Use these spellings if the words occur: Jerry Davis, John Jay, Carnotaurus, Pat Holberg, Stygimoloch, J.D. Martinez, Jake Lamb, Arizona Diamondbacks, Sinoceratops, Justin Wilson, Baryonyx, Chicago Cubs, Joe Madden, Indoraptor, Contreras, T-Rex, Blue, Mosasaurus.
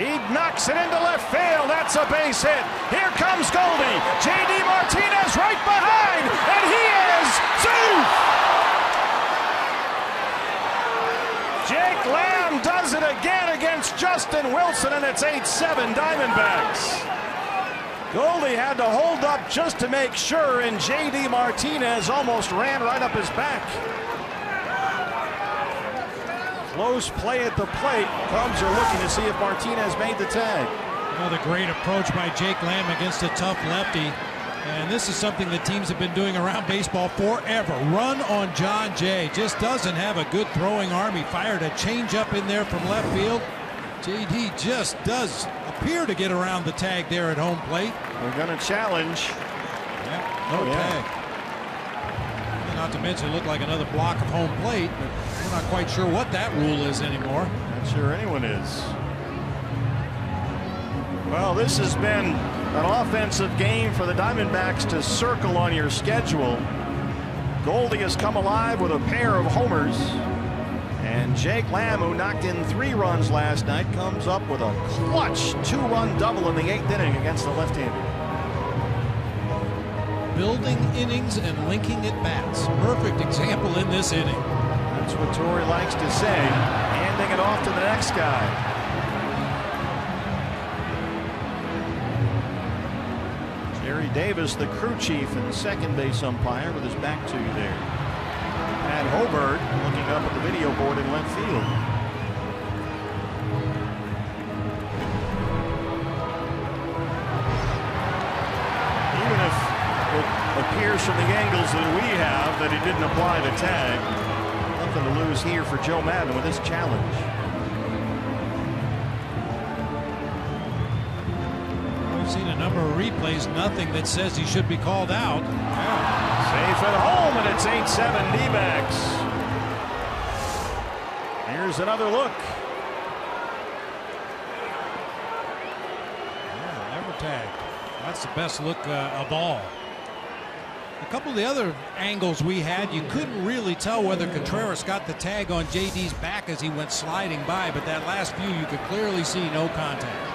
He knocks it into left field. That's a base hit. Here comes Goldie. J.D. Martinez right behind, and he is safe. Jake Lamb does it again against Justin Wilson, and it's 8-7 Diamondbacks. Goldie had to hold up just to make sure, and J.D. Martinez almost ran right up his back. Close play at the plate. Cubs are looking to see if Martinez made the tag. Another great approach by Jake Lamb against a tough lefty. And this is something the teams have been doing around baseball forever. Run on John Jay. Just doesn't have a good throwing arm. He fired a changeup in there from left field. J.D. just does appear to get around the tag there at home plate. They're going to challenge. Yeah, no tag. Not to mention, it looked like another block of home plate, but we're not quite sure what that rule is anymore. Not sure anyone is. Well, this has been an offensive game for the Diamondbacks to circle on your schedule. Goldie has come alive with a pair of homers, and Jake Lamb, who knocked in 3 runs last night, comes up with a clutch 2-run double in the 8th inning against the left-hander. Building innings and linking at bats. Perfect example in this inning. That's what Torrey likes to say. Handing it off to the next guy. Jerry Davis, the crew chief and second base umpire, with his back to you there. Pat Holberg looking up at the video board in left field. Appears from the angles that we have that he didn't apply the tag. Nothing to lose here for Joe Madden with this challenge. We've seen a number of replays, nothing that says he should be called out. Yeah. Safe at home, and it's 8-7 D-backs. Here's another look. Yeah, never tagged. That's the best look of all. A couple of the other angles we had, you couldn't really tell whether Contreras got the tag on JD's back as he went sliding by, but that last few you could clearly see no contact.